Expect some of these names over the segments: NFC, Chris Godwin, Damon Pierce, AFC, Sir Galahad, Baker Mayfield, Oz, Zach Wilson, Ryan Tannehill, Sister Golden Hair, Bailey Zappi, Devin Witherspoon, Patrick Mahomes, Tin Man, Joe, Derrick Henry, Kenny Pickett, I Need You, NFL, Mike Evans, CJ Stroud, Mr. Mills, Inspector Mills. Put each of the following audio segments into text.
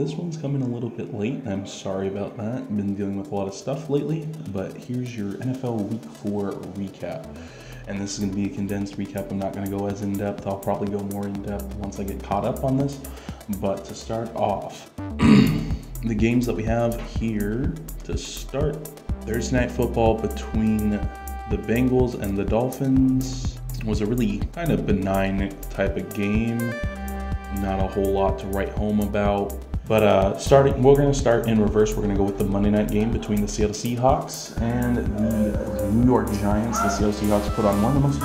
this one's coming a little bit late. I'm sorry about that. I've been dealing with a lot of stuff lately, but here's your NFL Week 4 recap. And this is going to be a condensed recap. I'm not going to go as in-depth. I'll probably go more in-depth once I get caught up on this. But to start off, the games that we have here to start, Thursday Night Football between the Bengals and the Dolphins was a really kind of benign type of game. Not a whole lot to write home about, but we're going to start in reverse. We're going to go with the Monday night game between the Seattle Seahawks and the New York Giants. The Seattle Seahawks put on one of the most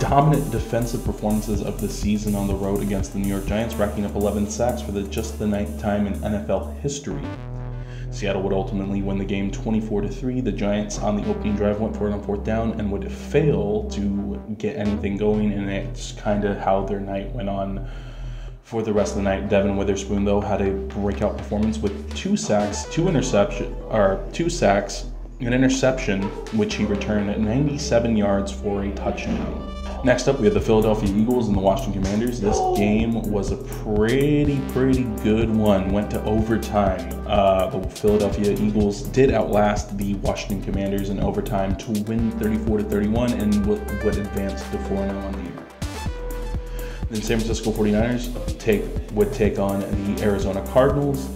dominant defensive performances of the season on the road against the New York Giants, racking up 11 sacks for just the ninth time in NFL history. Seattle would ultimately win the game 24-3. The Giants on the opening drive went for it on fourth down and would fail to get anything going, and it's kind of how their night went on. For the rest of the night, Devin Witherspoon, though, had a breakout performance with two sacks, an interception, which he returned at 97 yards for a touchdown. Next up, we have the Philadelphia Eagles and the Washington Commanders. This game was a pretty good one. Went to overtime. The Philadelphia Eagles did outlast the Washington Commanders in overtime to win 34-31 and would advance to 4-0 on the year. The San Francisco 49ers would take on the Arizona Cardinals.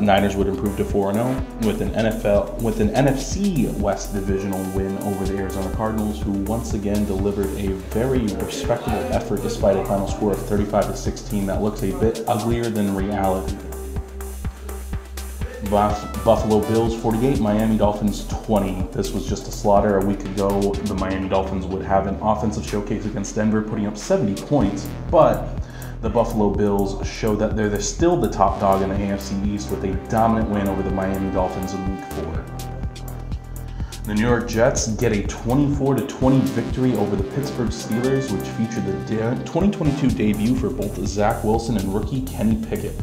Niners would improve to 4-0 with an NFC West divisional win over the Arizona Cardinals, who once again delivered a very respectable effort despite a final score of 35-16 that looks a bit uglier than reality. Buffalo Bills 48, Miami Dolphins 20. This was just a slaughter. A week ago, the Miami Dolphins would have an offensive showcase against Denver, putting up 70 points, but the Buffalo Bills show that they're still the top dog in the AFC East with a dominant win over the Miami Dolphins in Week 4. The New York Jets get a 24-20 victory over the Pittsburgh Steelers, which featured the 2022 debut for both Zach Wilson and rookie Kenny Pickett.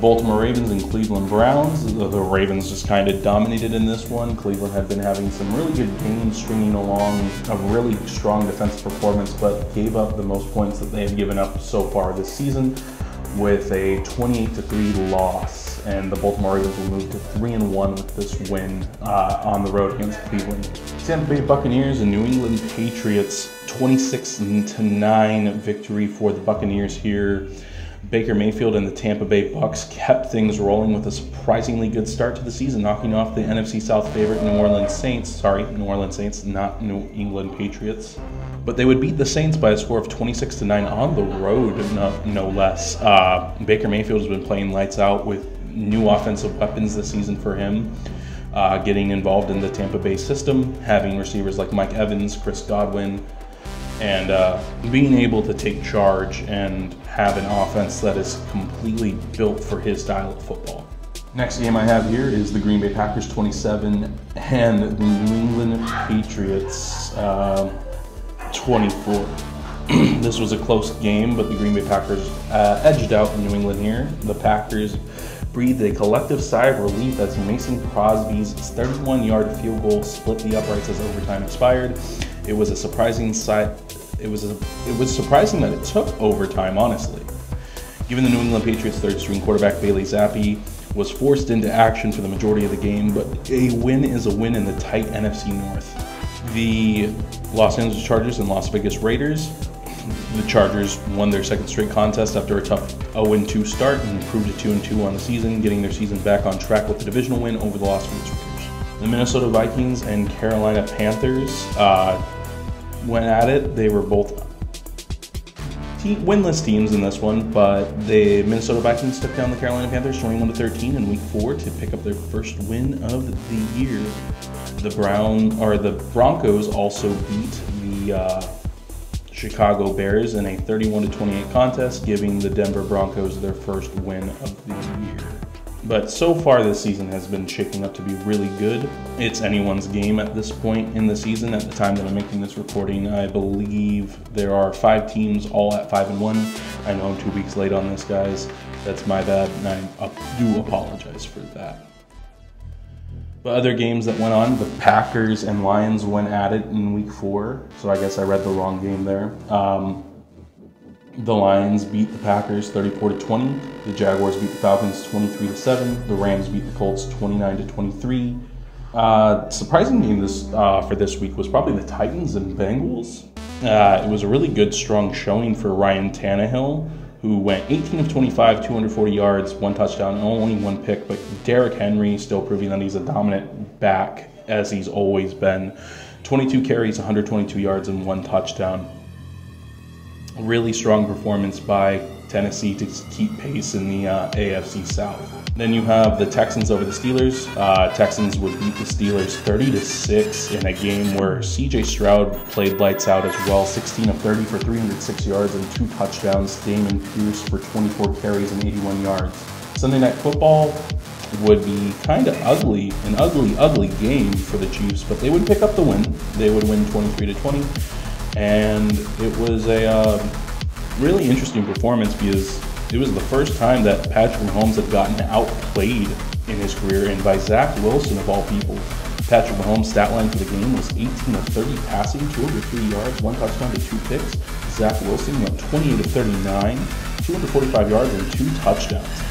Baltimore Ravens and Cleveland Browns. The Ravens just kind of dominated in this one. Cleveland had been having some really good games, stringing along a really strong defensive performance, but gave up the most points that they have given up so far this season with a 28-3 loss. And the Baltimore Ravens will move to 3-1 with this win on the road against Cleveland. Tampa Bay Buccaneers and New England Patriots, 26-9 victory for the Buccaneers here. Baker Mayfield and the Tampa Bay Bucks kept things rolling with a surprisingly good start to the season, knocking off the NFC South favorite New Orleans Saints, not New England Patriots. But they would beat the Saints by a score of 26-9 on the road, no less. Baker Mayfield has been playing lights out with new offensive weapons this season for him, getting involved in the Tampa Bay system, having receivers like Mike Evans, Chris Godwin, and being able to take charge and have an offense that is completely built for his style of football. Next game I have here is the Green Bay Packers 27 and the New England Patriots 24. This was a close game, but the Green Bay Packers edged out New England here. The Packers breathed a collective sigh of relief as Mason Crosby's 31-yard field goal split the uprights as overtime expired. It was a surprising sight. It was surprising that it took overtime, honestly. Given the New England Patriots' third-string quarterback Bailey Zappi was forced into action for the majority of the game, but a win is a win in the tight NFC North. The Los Angeles Chargers and Las Vegas Raiders. The Chargers won their second straight contest after a tough 0-2 start and improved to 2-2 on the season, getting their season back on track with the divisional win over the Las Vegas Raiders. The Minnesota Vikings and Carolina Panthers went at it. They were both winless teams in this one, but the Minnesota Vikings took down the Carolina Panthers 21-13 in Week 4 to pick up their first win of the year. The Broncos also beat the Chicago Bears in a 31-28 contest, giving the Denver Broncos their first win of the year. But so far this season has been shaping up to be really good. It's anyone's game at this point in the season. At the time that I'm making this recording, I believe there are 5 teams all at 5-1. I know I'm 2 weeks late on this, guys. That's my bad, and I do apologize for that. But other games that went on, the Packers and Lions went at it in Week 4. So I guess I read the wrong game there. The Lions beat the Packers 34-20. The Jaguars beat the Falcons 23-7. The Rams beat the Colts 29-23. Surprising game for this week was probably the Titans and Bengals. It was a really good, strong showing for Ryan Tannehill, who went 18 of 25, 240 yards, one touchdown, and only one pick. But Derrick Henry still proving that he's a dominant back, as he's always been. 22 carries, 122 yards, and one touchdown. Really strong performance by Tennessee to keep pace in the AFC South. Then you have the Texans over the Steelers. Texans would beat the Steelers 30-6 in a game where CJ Stroud played lights out as well, 16 of 30 for 306 yards and two touchdowns. Damon Pierce for 24 carries and 81 yards. Sunday Night Football would be kind of ugly, an ugly game for the Chiefs, but they would pick up the win. They would win 23-20. And it was a really interesting performance because it was the first time that Patrick Mahomes had gotten outplayed in his career, and by Zach Wilson of all people. Patrick Mahomes' stat line for the game was 18 of 30 passing, 203 yards, one touchdown to two picks. Zach Wilson went 28 of 39, 245 yards, and two touchdowns.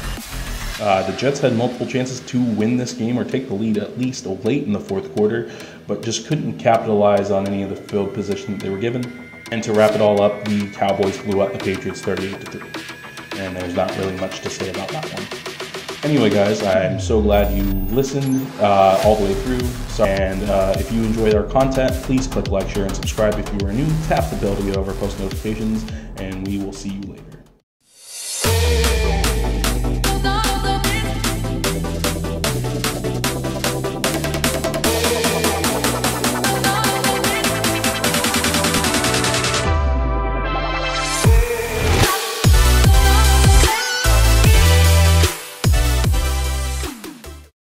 The Jets had multiple chances to win this game or take the lead at least late in the fourth quarter, but just couldn't capitalize on any of the field position that they were given. And to wrap it all up, the Cowboys blew out the Patriots 38-3. And there's not really much to say about that one. Anyway, guys, I'm so glad you listened all the way through. And if you enjoyed our content, please click like, share, and subscribe if you are new. Tap the bell to get our post notifications, and we will see you later.